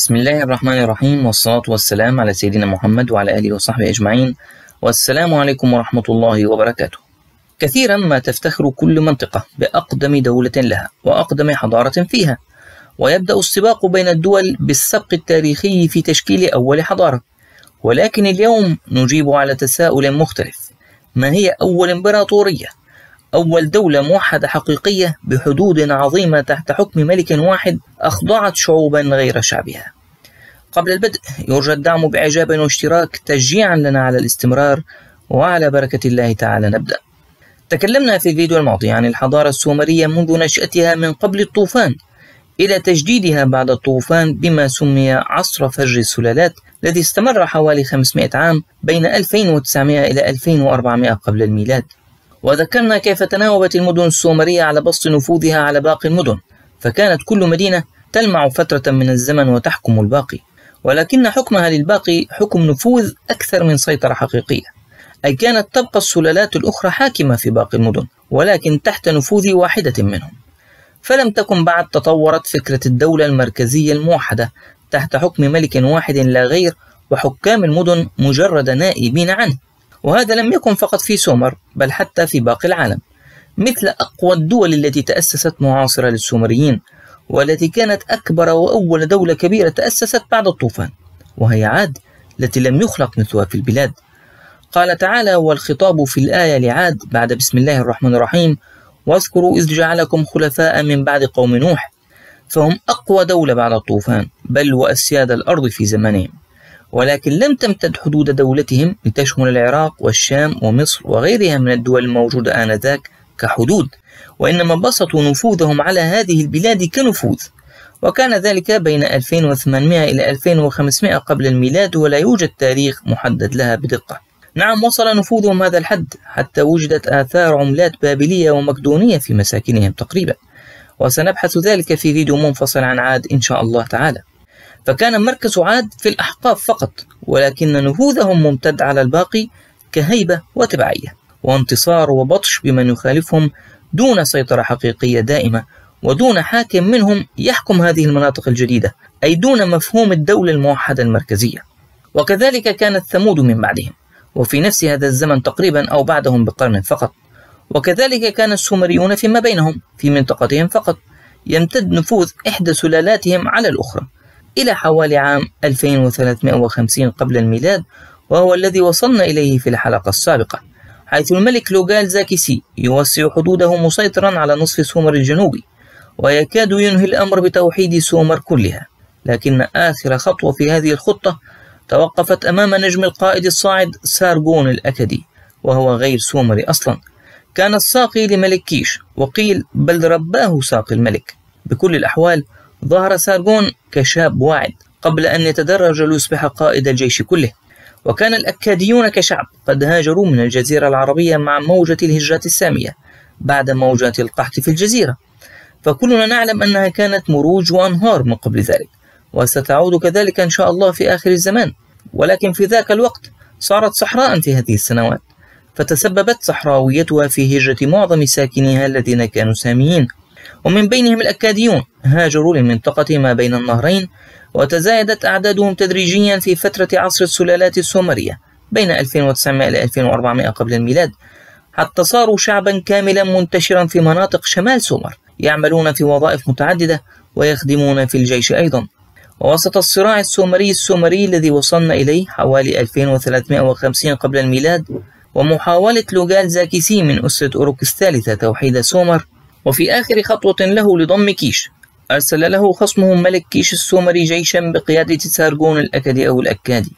بسم الله الرحمن الرحيم، والصلاة والسلام على سيدنا محمد وعلى آله وصحبه أجمعين، والسلام عليكم ورحمة الله وبركاته. كثيرا ما تفتخر كل منطقة بأقدم دولة لها وأقدم حضارة فيها، ويبدأ السباق بين الدول بالسبق التاريخي في تشكيل أول حضارة. ولكن اليوم نجيب على تساؤل مختلف: ما هي أول إمبراطورية؟ أول دولة موحدة حقيقية بحدود عظيمة تحت حكم ملك واحد أخضعت شعوبا غير شعبها. قبل البدء يرجى الدعم بإعجاب واشتراك تشجيعا لنا على الاستمرار، وعلى بركة الله تعالى نبدأ. تكلمنا في الفيديو الماضي عن الحضارة السومرية منذ نشأتها من قبل الطوفان إلى تجديدها بعد الطوفان بما سمي عصر فجر السلالات، الذي استمر حوالي 500 عام بين 2900 إلى 2400 قبل الميلاد. وذكرنا كيف تناوبت المدن السومرية على بسط نفوذها على باقي المدن، فكانت كل مدينة تلمع فترة من الزمن وتحكم الباقي، ولكن حكمها للباقي حكم نفوذ أكثر من سيطرة حقيقية، أي كانت تبقى السلالات الأخرى حاكمة في باقي المدن ولكن تحت نفوذ واحدة منهم. فلم تكن بعد تطورت فكرة الدولة المركزية الموحدة تحت حكم ملك واحد لا غير، وحكام المدن مجرد نائبين عنه. وهذا لم يكن فقط في سومر، بل حتى في باقي العالم، مثل أقوى الدول التي تأسست معاصرة للسومريين، والتي كانت أكبر وأول دولة كبيرة تأسست بعد الطوفان، وهي عاد التي لم يخلق مثلها في البلاد. قال تعالى: والخطاب في الآية لعاد بعد بسم الله الرحمن الرحيم، واذكروا إذ جعلكم خلفاء من بعد قوم نوح. فهم أقوى دولة بعد الطوفان، بل وأسياد الأرض في زمانهم، ولكن لم تمتد حدود دولتهم لتشمل العراق والشام ومصر وغيرها من الدول الموجودة آنذاك كحدود، وإنما بسطوا نفوذهم على هذه البلاد كنفوذ. وكان ذلك بين 2800 إلى 2500 قبل الميلاد، ولا يوجد تاريخ محدد لها بدقة. نعم، وصل نفوذهم هذا الحد حتى وجدت آثار عملات بابلية ومقدونية في مساكنهم تقريبا، وسنبحث ذلك في فيديو منفصل عن عاد إن شاء الله تعالى. فكان مركز عاد في الأحقاف فقط، ولكن نفوذهم ممتد على الباقي كهيبة وتبعية وانتصار وبطش بمن يخالفهم، دون سيطرة حقيقية دائمة، ودون حاكم منهم يحكم هذه المناطق الجديدة، أي دون مفهوم الدولة الموحدة المركزية. وكذلك كانت ثمود من بعدهم، وفي نفس هذا الزمن تقريبا أو بعدهم بقرن فقط. وكذلك كان السومريون فيما بينهم في منطقتهم فقط، يمتد نفوذ إحدى سلالاتهم على الأخرى إلى حوالي عام 2350 قبل الميلاد، وهو الذي وصلنا إليه في الحلقة السابقة، حيث الملك لوغال زاكيسي يوسع حدوده مسيطرا على نصف سومر الجنوبي، ويكاد ينهي الأمر بتوحيد سومر كلها. لكن آخر خطوة في هذه الخطة توقفت أمام نجم القائد الصاعد سارغون الأكدي، وهو غير سومري أصلا، كان الساقي لملك كيش، وقيل بل رباه ساقي الملك. بكل الأحوال ظهر سارغون كشاب واعد قبل أن يتدرج ليصبح قائد الجيش كله. وكان الأكاديون كشعب قد هاجروا من الجزيرة العربية مع موجة الهجرة السامية بعد موجة القحط في الجزيرة، فكلنا نعلم أنها كانت مروج وأنهار من قبل ذلك، وستعود كذلك إن شاء الله في آخر الزمان، ولكن في ذاك الوقت صارت صحراء في هذه السنوات، فتسببت صحراويتها في هجرة معظم ساكنيها الذين كانوا ساميين، ومن بينهم الأكاديون هاجروا لمنطقة ما بين النهرين، وتزايدت أعدادهم تدريجيا في فترة عصر السلالات السومرية بين 2900 إلى 2400 قبل الميلاد، حتى صاروا شعبا كاملا منتشرا في مناطق شمال سومر، يعملون في وظائف متعددة ويخدمون في الجيش أيضا. ووسط الصراع السومري الذي وصلنا إليه حوالي 2350 قبل الميلاد، ومحاولة لوغال زاكيسي من أسرة أوروك الثالثة توحيد سومر، وفي آخر خطوة له لضم كيش، أرسل له خصمه ملك كيش السومري جيشا بقيادة سارغون الأكدي أو الأكادي،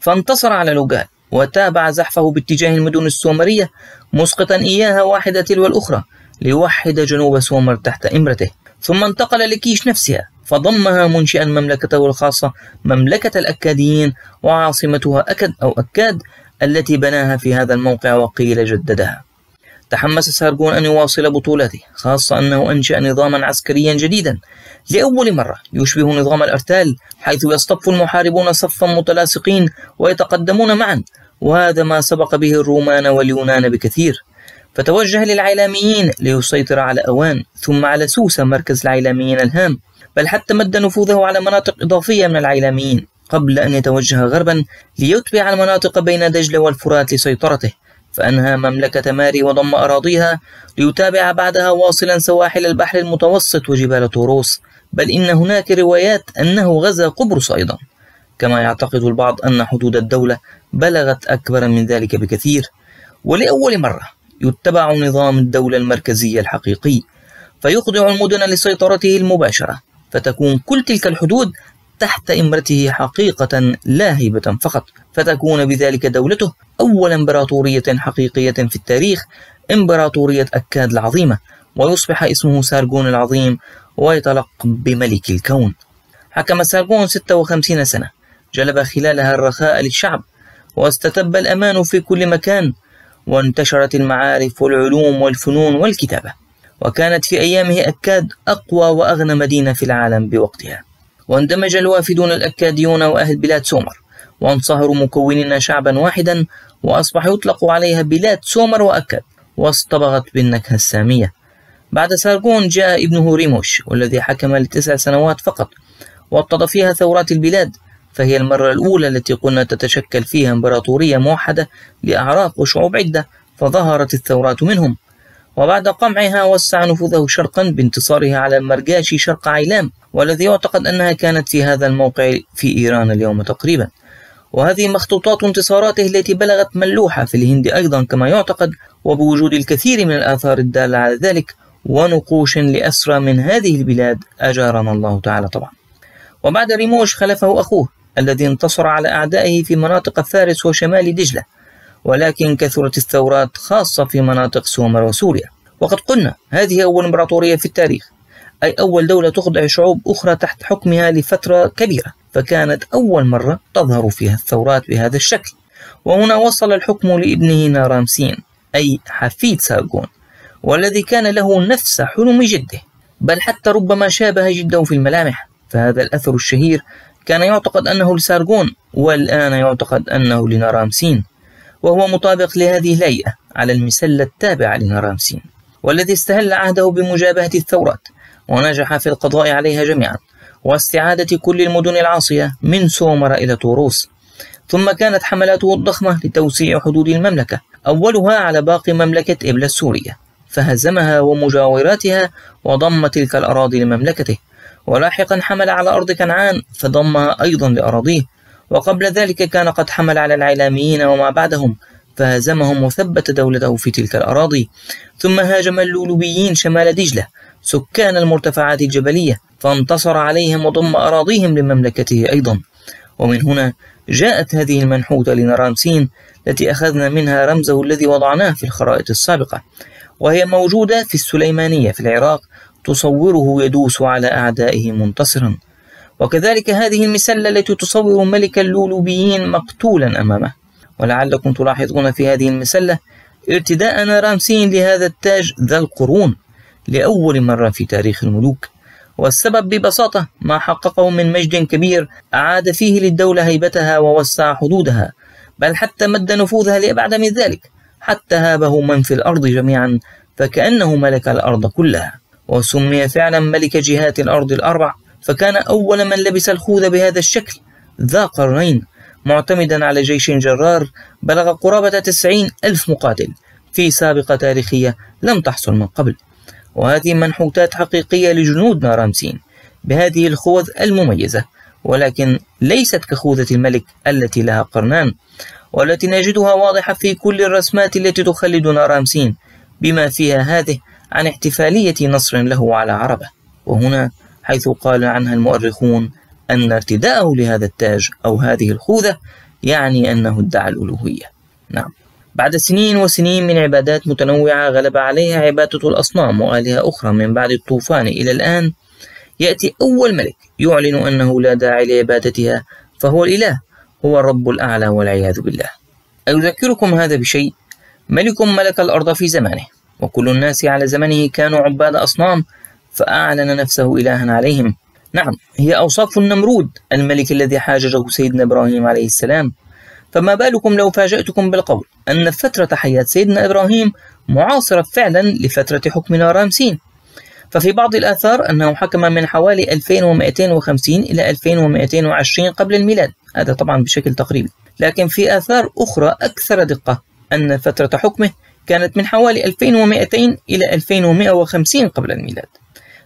فانتصر على لوغال وتابع زحفه باتجاه المدن السومرية، مسقطا إياها واحدة تلو الأخرى ليوحد جنوب سومر تحت إمرته. ثم انتقل لكيش نفسها، فضمها منشئا مملكته الخاصة، مملكة الأكاديين، وعاصمتها أكد أو أكاد التي بناها في هذا الموقع، وقيل جددها. تحمس سارغون أن يواصل بطولاته، خاصة أنه أنشأ نظاما عسكريا جديدا لأول مرة يشبه نظام الأرتال، حيث يصطف المحاربون صفا متلاصقين ويتقدمون معا، وهذا ما سبق به الرومان واليونان بكثير. فتوجه للعيلاميين ليسيطر على أوان، ثم على سوسة مركز العيلاميين الهام، بل حتى مد نفوذه على مناطق إضافية من العيلاميين قبل أن يتوجه غربا ليتبع المناطق بين دجلة والفرات لسيطرته، فأنهى مملكة ماري وضم أراضيها ليتابع بعدها واصلا سواحل البحر المتوسط وجبال طوروس، بل إن هناك روايات أنه غزا قبرص أيضا. كما يعتقد البعض أن حدود الدولة بلغت أكبر من ذلك بكثير، ولأول مرة يتبع نظام الدولة المركزية الحقيقي فيخضع المدن لسيطرته المباشرة، فتكون كل تلك الحدود تحت إمرته حقيقة لا هيبة فقط، فتكون بذلك دولته أول إمبراطورية حقيقية في التاريخ، إمبراطورية أكاد العظيمة، ويصبح اسمه سارغون العظيم ويتلقب بملك الكون. حكم سارغون 56 سنة جلب خلالها الرخاء للشعب، واستتب الأمان في كل مكان، وانتشرت المعارف والعلوم والفنون والكتابة، وكانت في أيامه أكاد أقوى وأغنى مدينة في العالم بوقتها. واندمج الوافدون الأكاديون وأهل بلاد سومر، وانصهروا مكونين شعبا واحدا، وأصبح يطلق عليها بلاد سومر وأكاد، واصطبغت بالنكهة السامية. بعد سارغون جاء ابنه ريموش، والذي حكم ل9 سنوات فقط، واتضى فيها ثورات البلاد، فهي المرة الأولى التي قلنا تتشكل فيها إمبراطورية موحدة لأعراق وشعوب عدة، فظهرت الثورات منهم. وبعد قمعها وسع نفوذه شرقا بانتصاره على المرجاشي شرق عيلام، والذي يعتقد أنها كانت في هذا الموقع في إيران اليوم تقريبا. وهذه مخطوطات انتصاراته التي بلغت ملوحة في الهند أيضا كما يعتقد، وبوجود الكثير من الآثار الدالة على ذلك ونقوش لأسرى من هذه البلاد أجارنا الله تعالى طبعا. وبعد ريموش خلفه أخوه الذي انتصر على أعدائه في مناطق فارس وشمال دجلة، ولكن كثرت الثورات خاصة في مناطق سومر وسوريا. وقد قلنا هذه أول إمبراطورية في التاريخ، أي أول دولة تخضع شعوب أخرى تحت حكمها لفترة كبيرة، فكانت أول مرة تظهر فيها الثورات بهذا الشكل. وهنا وصل الحكم لابنه نارامسين، أي حفيد سارغون، والذي كان له نفس حلم جده، بل حتى ربما شابه جده في الملامح، فهذا الأثر الشهير كان يعتقد أنه لسارغون، والآن يعتقد أنه لنارامسين، وهو مطابق لهذه الهيئة على المسلة التابعة لنارامسين، والذي استهل عهده بمجابهة الثورات ونجح في القضاء عليها جميعا واستعادة كل المدن العاصية من سومر إلى طوروس. ثم كانت حملاته الضخمة لتوسيع حدود المملكة، أولها على باقي مملكة إبلا السورية، فهزمها ومجاوراتها وضم تلك الأراضي لمملكته، ولاحقا حمل على أرض كنعان فضمها أيضا لأراضيه، وقبل ذلك كان قد حمل على العلاميين وما بعدهم فهزمهم وثبت دولته في تلك الأراضي. ثم هاجم اللولوبيين شمال دجلة سكان المرتفعات الجبلية فانتصر عليهم وضم أراضيهم لمملكته أيضا. ومن هنا جاءت هذه المنحوتة لنارامسين التي أخذنا منها رمزه الذي وضعناه في الخرائط السابقة، وهي موجودة في السليمانية في العراق، تصوره يدوس على أعدائه منتصرا. وكذلك هذه المسلة التي تصور ملك اللولوبيين مقتولا أمامه. ولعلكم تلاحظون في هذه المسلة ارتداء نارامسين لهذا التاج ذا القرون لأول مرة في تاريخ الملوك، والسبب ببساطة ما حققه من مجد كبير أعاد فيه للدولة هيبتها ووسع حدودها، بل حتى مد نفوذها لأبعد من ذلك، حتى هابه من في الأرض جميعا فكأنه ملك الأرض كلها، وسمي فعلا ملك جهات الأرض الأربع، فكان أول من لبس الخوذة بهذا الشكل ذا قرنين، معتمدا على جيش جرار بلغ قرابة 90,000 مقاتل في سابقة تاريخية لم تحصل من قبل. وهذه منحوتات حقيقية لجنود نارامسين بهذه الخوذ المميزة، ولكن ليست كخوذة الملك التي لها قرنان، والتي نجدها واضحة في كل الرسمات التي تخلد نارامسين بما فيها هذه عن احتفالية نصر له على عربة. وهنا حيث قال عنها المؤرخون أن ارتداءه لهذا التاج أو هذه الخوذة يعني أنه ادعى الألوهية. نعم، بعد سنين وسنين من عبادات متنوعة غلب عليها عبادة الأصنام وآلهة أخرى من بعد الطوفان إلى الآن، يأتي أول ملك يعلن أنه لا داعي لعبادتها، فهو الإله، هو الرب الأعلى والعياذ بالله. أذكركم هذا بشيء، ملك ملك الأرض في زمانه، وكل الناس على زمنه كانوا عباد أصنام، فأعلن نفسه إلها عليهم. نعم، هي أوصاف النمرود الملك الذي حاججه سيدنا إبراهيم عليه السلام، فما بالكم لو فاجأتكم بالقول أن فترة حياة سيدنا إبراهيم معاصرة فعلا لفترة حكم نارامسين، ففي بعض الآثار أنه حكم من حوالي 2250 إلى 2220 قبل الميلاد، هذا طبعا بشكل تقريبي. لكن في آثار أخرى أكثر دقة أن فترة حكمه كانت من حوالي 2200 إلى 2150 قبل الميلاد،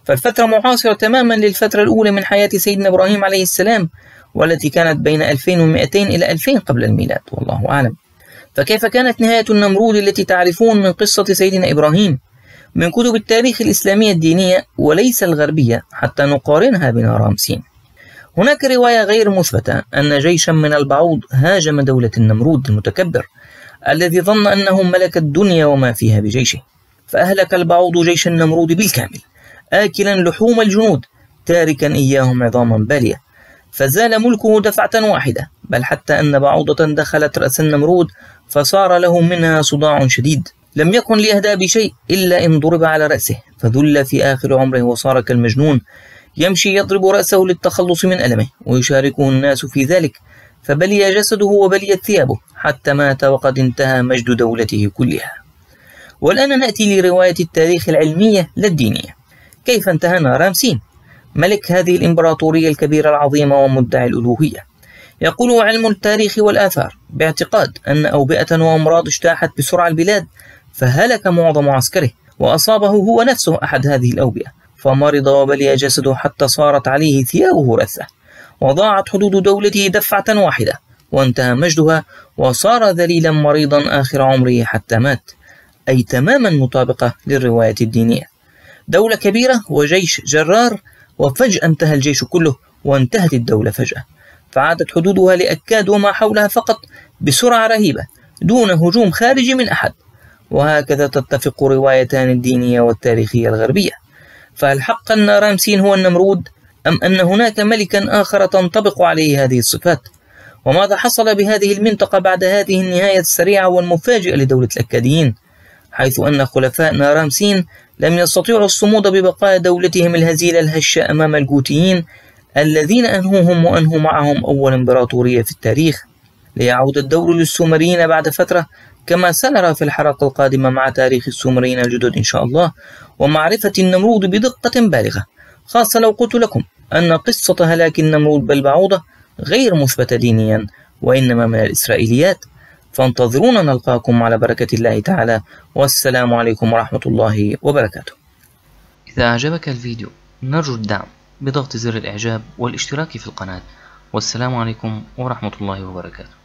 فالفترة معاصرة تماما للفترة الأولى من حياة سيدنا إبراهيم عليه السلام، والتي كانت بين 2200 إلى 2000 قبل الميلاد، والله أعلم. فكيف كانت نهاية النمرود التي تعرفون من قصة سيدنا إبراهيم؟ من كتب التاريخ الإسلامية الدينية وليس الغربية، حتى نقارنها بنارامسين. هناك رواية غير مثبتة أن جيشا من البعوض هاجم دولة النمرود المتكبر الذي ظن أنه ملك الدنيا وما فيها بجيشه، فأهلك البعوض جيش النمرود بالكامل، آكلا لحوم الجنود تاركا إياهم عظاما بالية، فزال ملكه دفعة واحدة، بل حتى أن بعوضة دخلت رأس النمرود فصار له منها صداع شديد، لم يكن ليهدى بشيء إلا إن ضرب على رأسه، فذل في آخر عمره وصار كالمجنون يمشي يضرب رأسه للتخلص من ألمه، ويشاركه الناس في ذلك، فبلي جسده وبليت ثيابه حتى مات وقد انتهى مجد دولته كلها. والآن نأتي لرواية التاريخ العلمية لا الدينية. كيف انتهى نارامسين ملك هذه الإمبراطورية الكبيرة العظيمة ومدعي الألوهية؟ يقول علم التاريخ والآثار باعتقاد أن أوبئة وأمراض اجتاحت بسرعة البلاد فهلك معظم عسكره، وأصابه هو نفسه أحد هذه الأوبئة فمرض وبلي جسده حتى صارت عليه ثيابه رثة، وضاعت حدود دولته دفعة واحدة وانتهى مجدها، وصار ذليلا مريضا آخر عمره حتى مات، أي تماما مطابقة للرواية الدينية. دولة كبيرة وجيش جرار، وفجأة انتهى الجيش كله وانتهت الدولة فجأة، فعادت حدودها لأكاد وما حولها فقط بسرعة رهيبة دون هجوم خارجي من أحد. وهكذا تتفق روايتان الدينية والتاريخية الغربية. فهل حقا نارامسين هو النمرود أم أن هناك ملكا آخر تنطبق عليه هذه الصفات؟ وماذا حصل بهذه المنطقة بعد هذه النهاية السريعة والمفاجئة لدولة الأكاديين، حيث أن خلفاء نارامسين لم يستطيعوا الصمود ببقاء دولتهم الهزيلة الهشة أمام الجوتيين الذين أنهوهم وأنهوا معهم أول إمبراطورية في التاريخ؟ ليعود الدور للسومريين بعد فترة، كما سنرى في الحلقة القادمة مع تاريخ السومريين الجدد إن شاء الله، ومعرفة النمرود بدقة بالغة، خاصة لو قلت لكم أن قصة هلاك النمرود بالبعوضة غير مثبتة دينيا وإنما من الإسرائيليات. فانتظرونا نلقاكم على بركة الله تعالى، والسلام عليكم ورحمة الله وبركاته. إذا أعجبك الفيديو نرجو الدعم بضغط زر الإعجاب والاشتراك في القناة، والسلام عليكم ورحمة الله وبركاته.